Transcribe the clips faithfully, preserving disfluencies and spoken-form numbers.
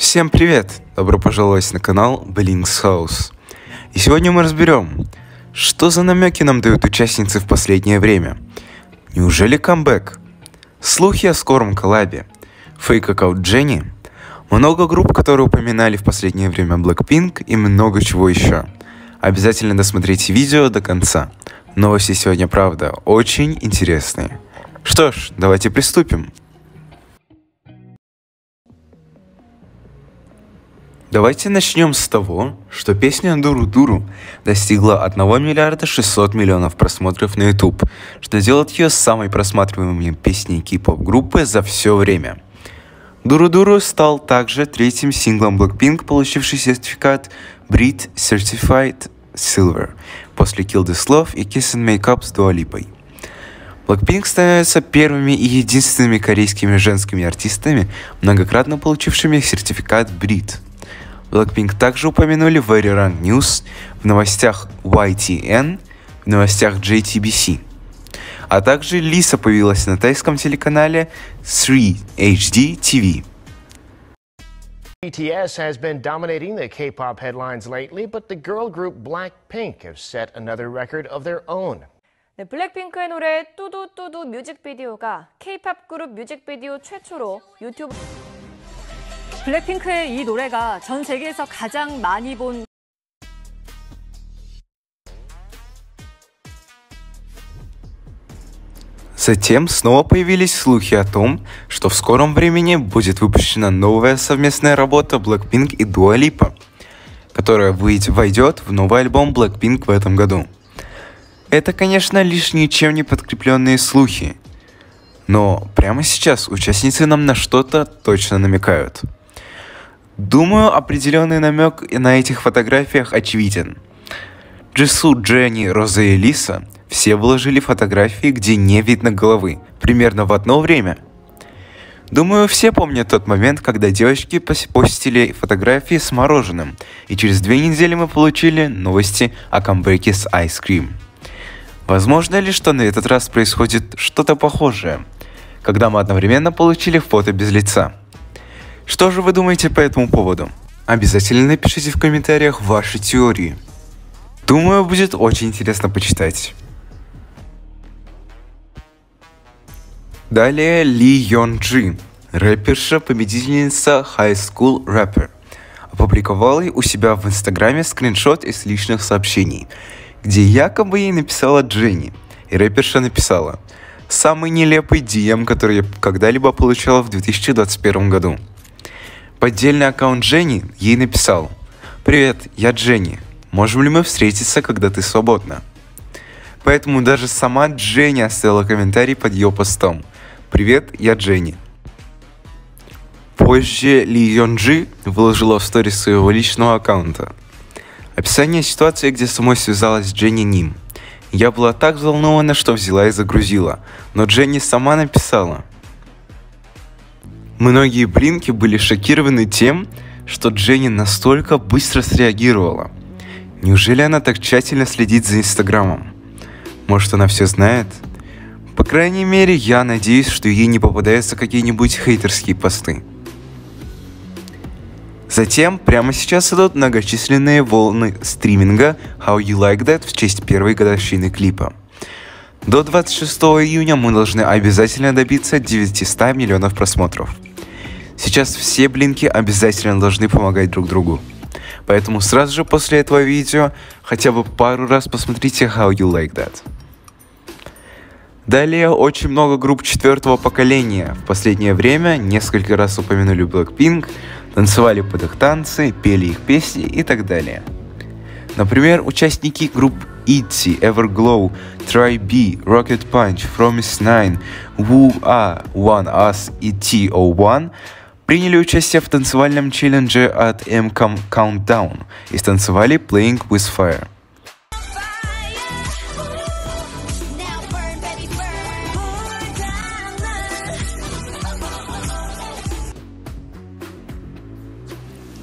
Всем привет! Добро пожаловать на канал Blink's House. И сегодня мы разберем, что за намеки нам дают участницы в последнее время. Неужели камбэк? Слухи о скором коллабе, фейк-аккаунт Дженни, много групп, которые упоминали в последнее время Blackpink и много чего еще. Обязательно досмотрите видео до конца. Новости сегодня, правда, очень интересные. Что ж, давайте приступим. Давайте начнем с того, что песня «Дуру-Дуру» достигла одного миллиарда шестисот миллионов просмотров на YouTube, что делает ее самой просматриваемой песней кей-поп-группы за все время. «Дуру-Дуру» стал также третьим синглом Blackpink, получивший сертификат Brit Certified Silver после Kill This Love и Kiss and Make Up с Dua Lipa. Blackpink становятся первыми и единственными корейскими женскими артистами, многократно получившими сертификат Brit. Blackpink также упомянули в Warring News, в новостях уай ти эн, в новостях джей ти би си. А также Лиса появилась на тайском телеканале три эйч ди ти ви. B T S has been dominating the K-pop headlines lately, but the girl group Blackpink have set another record of their own. 네, 블랙핑크의 노래 뚜두뚜두 뮤직비디오가 K-pop 그룹 뮤직비디오 최초로 유튜브 블랙핑크의 이 노래가 전 세계에서 가장 많이 본 Затем снова появились слухи о том, что в скором времени будет выпущена новая совместная работа Blackpink и Dua Lipa, которая войдет в новый альбом Blackpink в этом году. Это, конечно, лишь ничем не подкрепленные слухи, но прямо сейчас участницы нам на что-то точно намекают. Думаю, определенный намек на этих фотографиях очевиден. Джису, Дженни, Розэ и Лиса все выложили фотографии, где не видно головы, примерно в одно время. Думаю, все помнят тот момент, когда девочки постили фотографии с мороженым, и через две недели мы получили новости о камбэке с Ice Cream. Возможно ли, что на этот раз происходит что-то похожее, когда мы одновременно получили фото без лица? Что же вы думаете по этому поводу? Обязательно напишите в комментариях ваши теории. Думаю, будет очень интересно почитать. Далее Ли Йонджи, рэперша-победительница High School Rapper, опубликовала у себя в инстаграме скриншот из личных сообщений, где якобы ей написала Дженни, и рэперша написала: «Самый нелепый ди эм, который я когда-либо получала в две тысячи двадцать первом году». Поддельный аккаунт Дженни ей написал: «Привет, я Дженни. Можем ли мы встретиться, когда ты свободна?» Поэтому даже сама Дженни оставила комментарий под ее постом: «Привет, я Дженни». Позже Ли Йонджи выложила в сторис своего личного аккаунта описание ситуации, где самой связалась с Дженни Ним. «Я была так взволнована, что взяла и загрузила, но Дженни сама написала». Многие блинки были шокированы тем, что Дженни настолько быстро среагировала. Неужели она так тщательно следит за инстаграмом? Может, она все знает? По крайней мере, я надеюсь, что ей не попадаются какие-нибудь хейтерские посты. Затем прямо сейчас идут многочисленные волны стриминга How You Like That в честь первой годовщины клипа. До двадцать шестого июня мы должны обязательно добиться девятисот миллионов просмотров. Сейчас все блинки обязательно должны помогать друг другу. Поэтому сразу же после этого видео хотя бы пару раз посмотрите How You Like That. Далее очень много групп четвертого поколения в последнее время несколько раз упомянули Blackpink, танцевали под их танцы, пели их песни и так далее. Например, участники групп ай ти зет, Everglow, Tri-B, Rocket Punch, Fromis nine, Wu-A, One-Us и и ти о один приняли участие в танцевальном челлендже от M Countdown и станцевали Playing With Fire.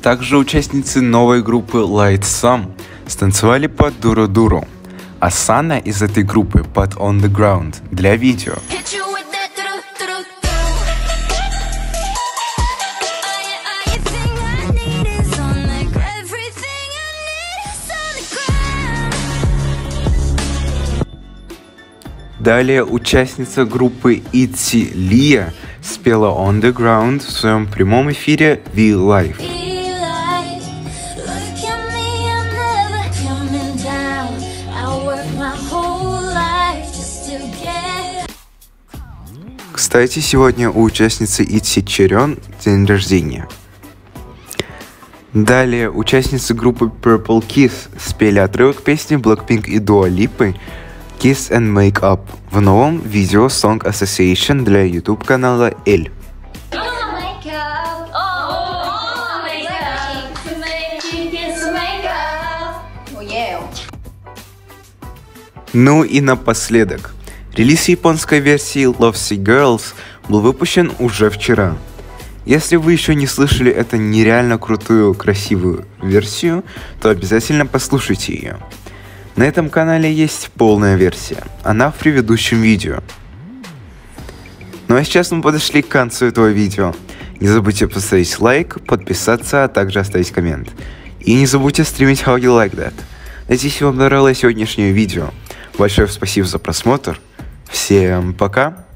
Также участницы новой группы Light Sum станцевали под Дуру-Дуру, а Сана из этой группы под On The Ground для видео. Далее участница группы итзи Лия спела On The Ground в своем прямом эфире ви лайф. Кстати, сегодня у участницы итзи Черен день рождения. Далее участницы группы Purple Kiss спели отрывок песни Blackpink и Dua Lipa Kiss and Make Up в новом видео Song Association для YouTube канала L. Ну и напоследок. Релиз японской версии Love Sick Girls был выпущен уже вчера. Если вы еще не слышали эту нереально крутую, красивую версию, то обязательно послушайте ее. На этом канале есть полная версия, она в предыдущем видео. Ну а сейчас мы подошли к концу этого видео. Не забудьте поставить лайк, подписаться, а также оставить коммент. И не забудьте стримить How You Like That. Надеюсь, вам понравилось сегодняшнее видео. Большое спасибо за просмотр. Всем пока!